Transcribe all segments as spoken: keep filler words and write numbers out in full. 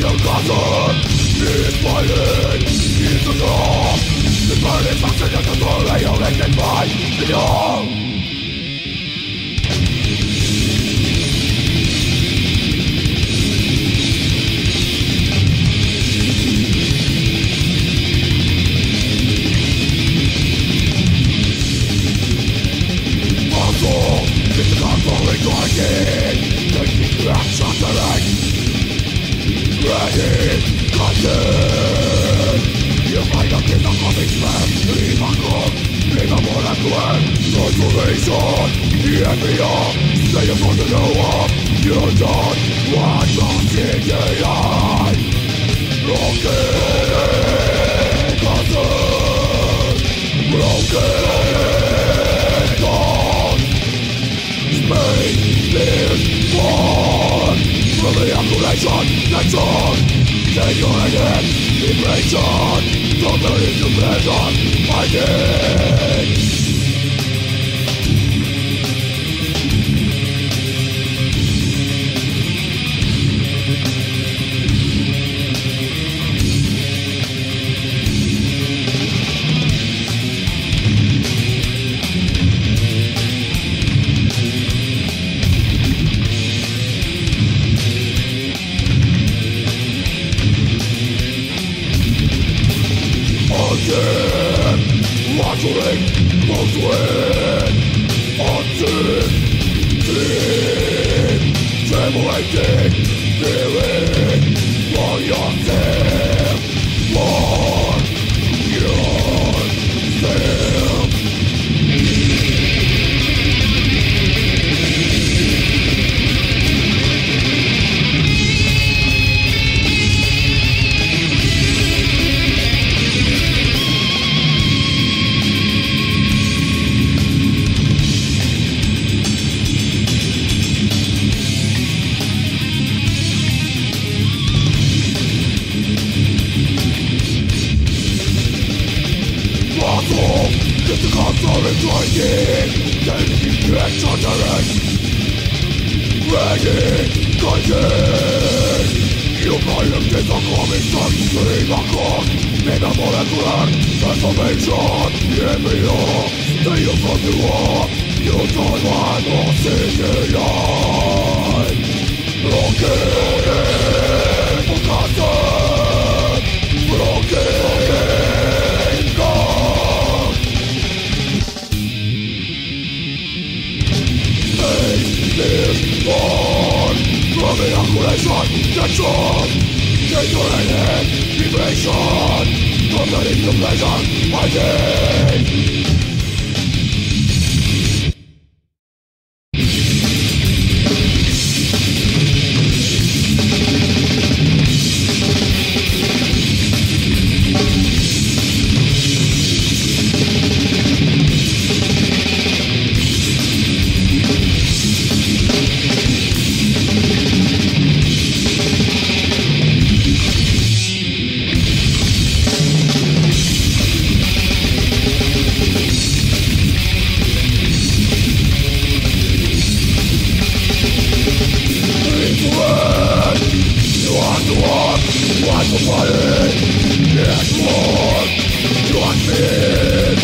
your cousin. He's fighting, he's the top. The bird is faster than the door, I only can find the young. I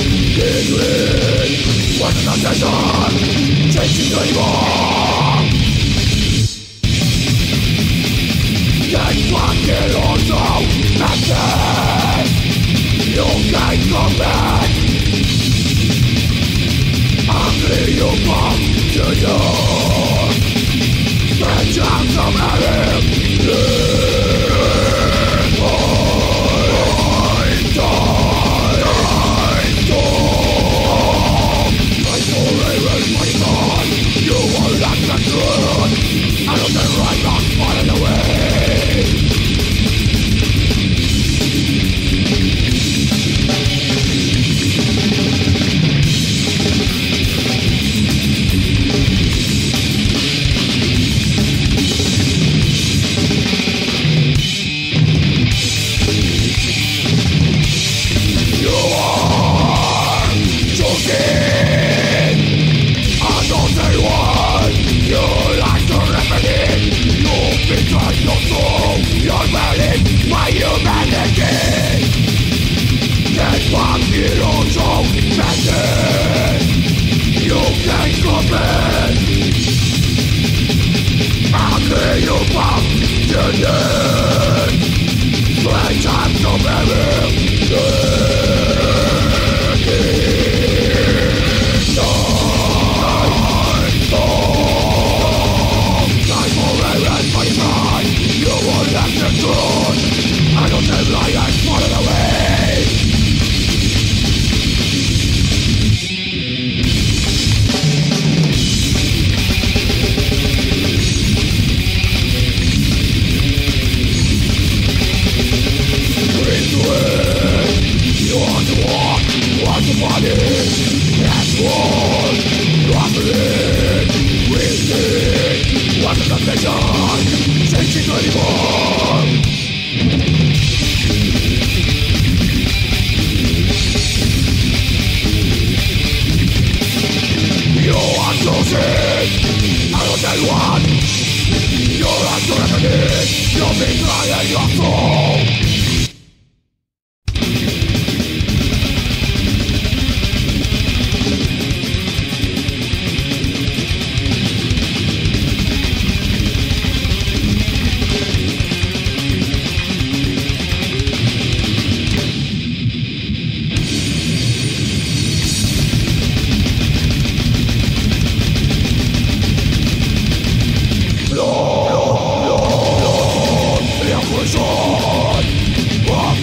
anymore. You are chosen. I don't tell one. You're a celebrity. You'll be trying your soul. What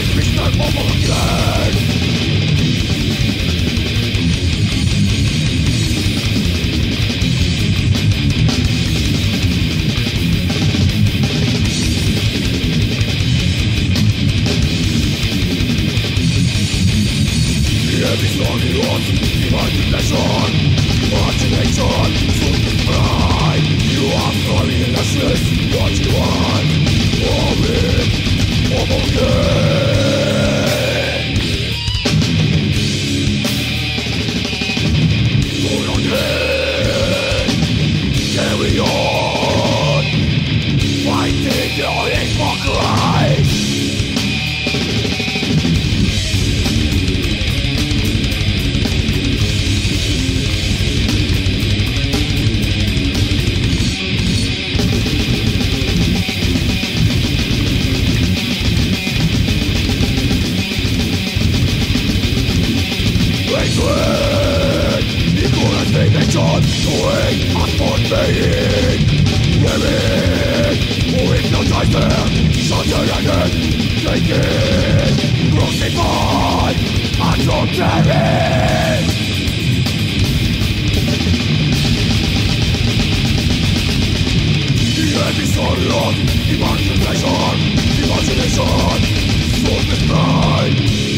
is Mister Bobo again? Imagination, imagination, to define. You are falling in ashes, what you want, or it, or okay. Hold on in, carry on, fighting the hypocrisy. Doing unforbearing, wearing, or hypnotizing, shuddering, taking, crucified, and not caring. The episode of imagination, imagination, soul described.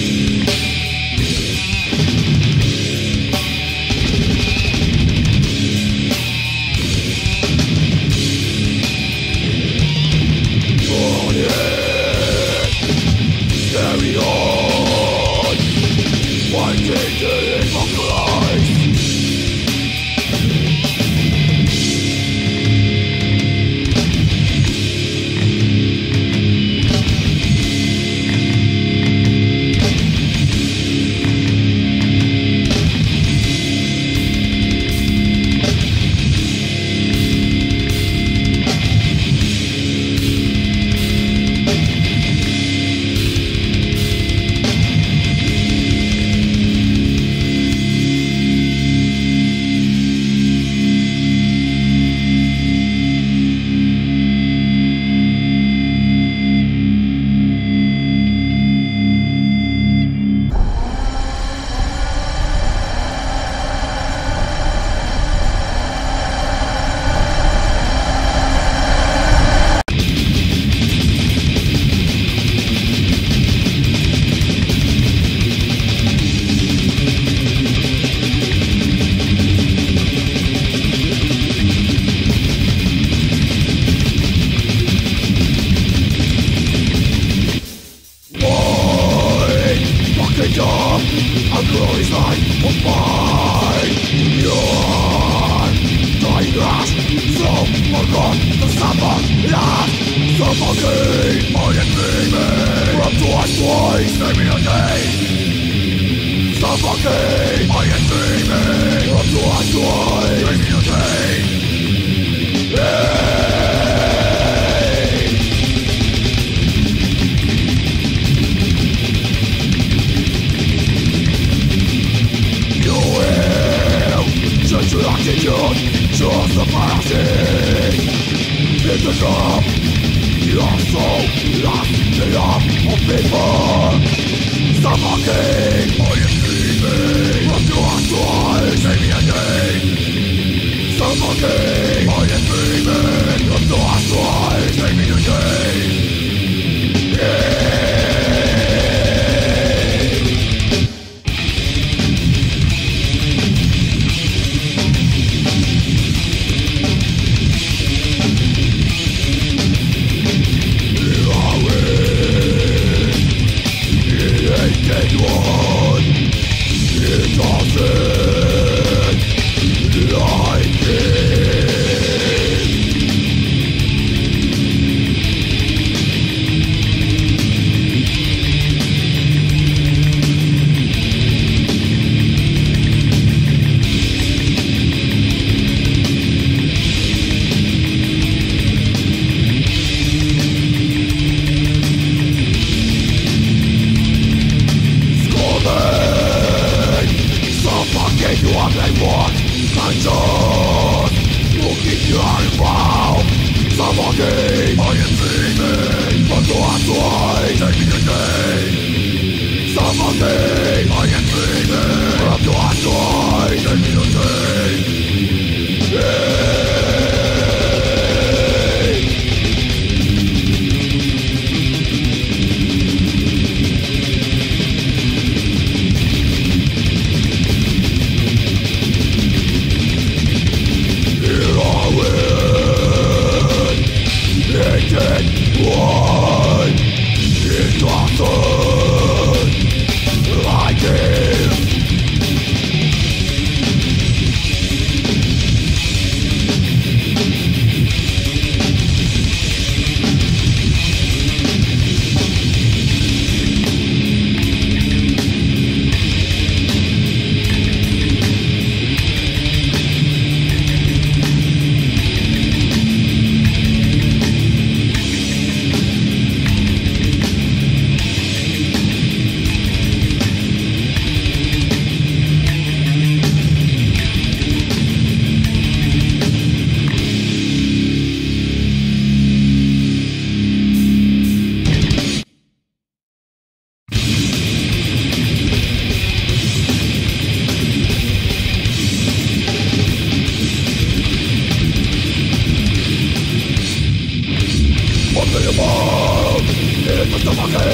bomb. It was the fucking a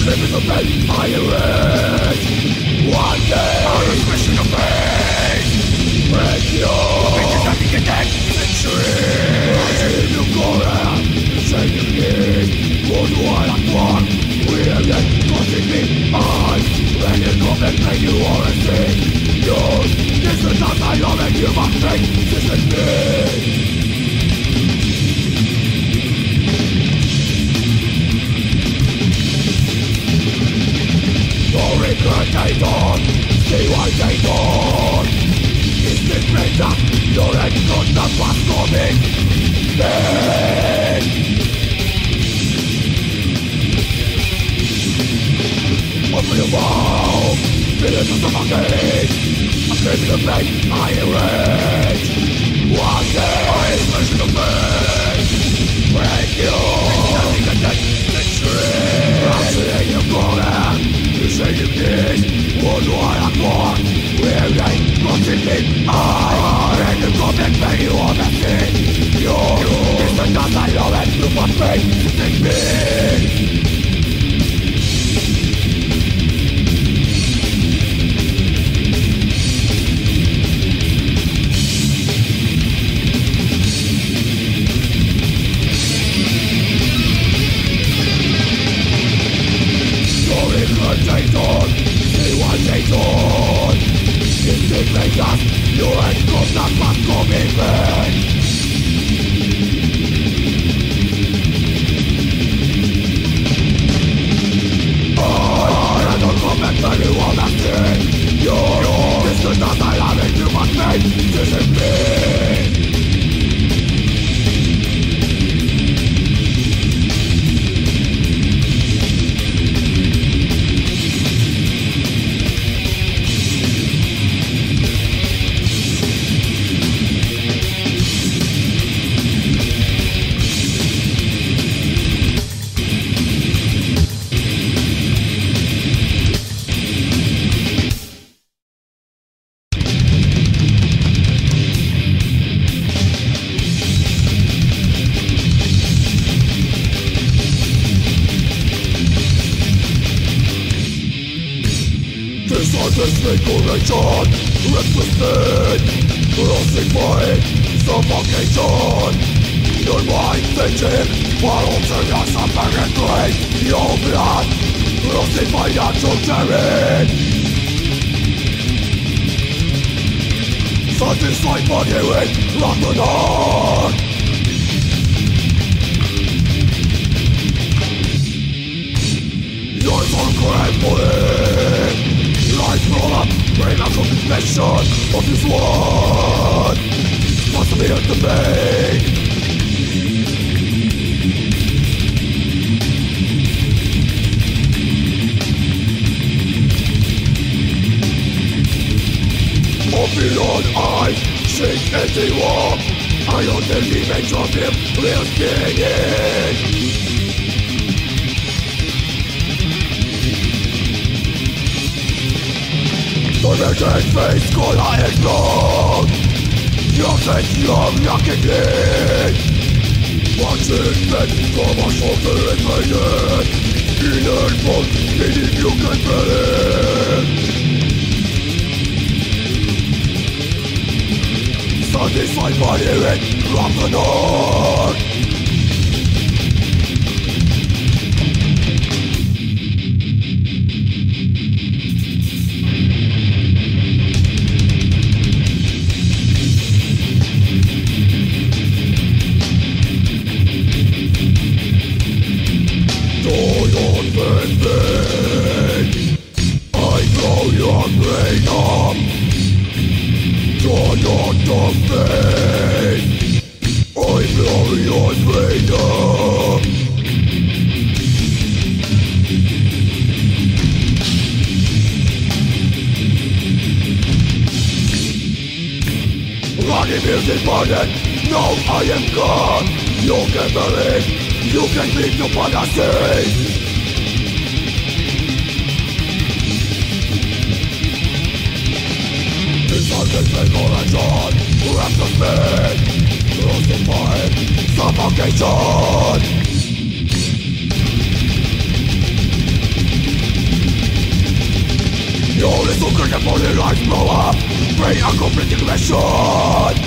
creeping of men pirate. One day our expression of face break your bitches at the end century. I see you glory, save your need. What do I not want? We have yet to see me. I let it go and make you all a thing. You, this is not my love and you must think. This is me. Regurgitator, see what they done. Is this better? Your head could not pass coming. Then open your mouth, feel it as a bucket. I'm screaming to make my rage. One day I smash the face. Break you. It's nothing that they can treat. I'm seeing you go. You say you did, what do I have more? We're right, but you did I read the comment, but you are the thing. You, it's the dust I love and you must break. Think me. Suffocation! You listen to the morning lights blow up. Pray a complete ignition.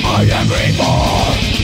I am reborn.